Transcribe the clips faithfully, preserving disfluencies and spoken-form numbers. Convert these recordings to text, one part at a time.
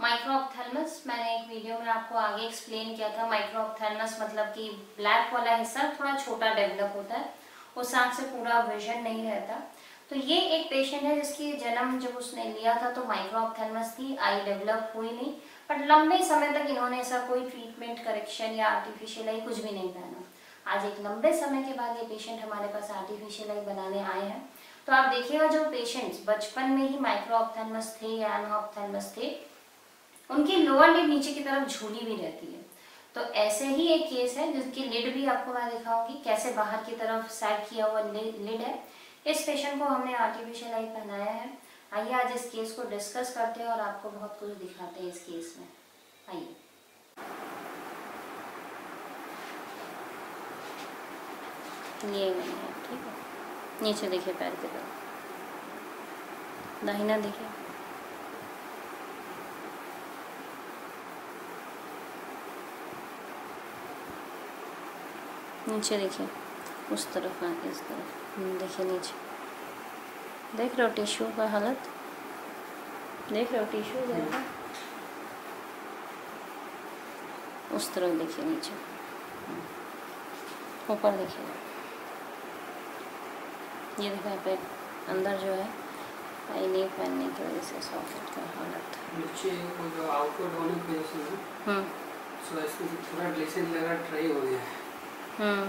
माइक्रोऑप्थैल्मस मैंने एक वीडियो में आपको आगे एक्सप्लेन किया था। माइक्रोऑप्थैल्मस मतलब कि ब्लैक वाला हिस्सा थोड़ा छोटा डेवलप होता है, उस आंख से पूरा विजन नहीं रहता। तो ये एक पेशेंट है जिसकी जन्म जब उसने लिया था तो माइक्रोऑप्थैल्मस थी, आई डेवलप हुई नहीं, बट लंबे समय तक इन्होंने ऐसा कोई ट्रीटमेंट करेक्शन या आर्टिफिशियल आई कुछ भी नहीं पहना। आज एक लंबे समय के बाद ये पेशेंट हमारे पास आर्टिफिशियल आई बनाने आए हैं। तो आप देखिएगा जो पेशेंट्स बचपन में ही माइक्रोऑप्थैल्मस थे या एनाऑप्थैल्मस थे, उनकी लोअर लिड नीचे की तरफ झूली भी रहती है। तो ऐसे ही एक केस है जिसकी लिड भी आपको मैं दिखाऊंगी कैसे बाहर की तरफ सेट किया हुआ लिड है। इस पेशेंट को हमने आर्टिफिशियल आई पहनाया है। आइए आज इस केस को डिस्कस करते हैं और आपको बहुत कुछ दिखाते हैं इस केस में। आइए, ये मैंने, ठीक है, नीचे देखिए, पैर की तरफ, दाहिना देखिए, नीचे देखिए, उस तरफ ना, इस तरफ देखिए, नीचे देख रहे हो टिश्यू का हालत, देख रहे हो टिश्यू जरा, उस तरफ देखिए, नीचे ऊपर देखिए। ये देखा पे अंदर जो है आई नहीं पहनने की वजह से सॉकेट का हालत नीचे वो जो आउटवर्ड होने की वजह से हम्म सो इसमें थोड़ा ग्लिसन लगा ट्राई हो गया है। हम्म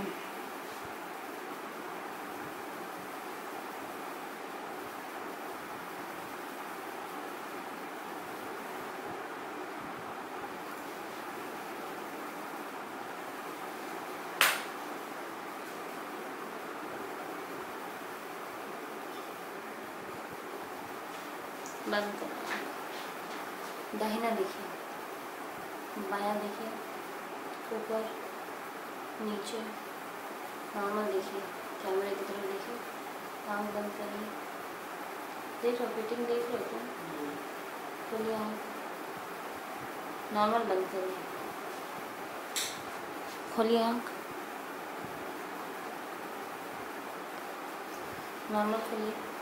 बंद करो, दाहिना देखिए, बायां देखिए, ऊपर नीचे, नॉर्मल देखिए, कैमरे की तरफ देखिए, आँख बंद करिए, देख रहे हो फिटिंग, देख रहे हो खुली आँख, नॉर्मल बंद करिए, खुली आँख, नॉर्मल खुलिए।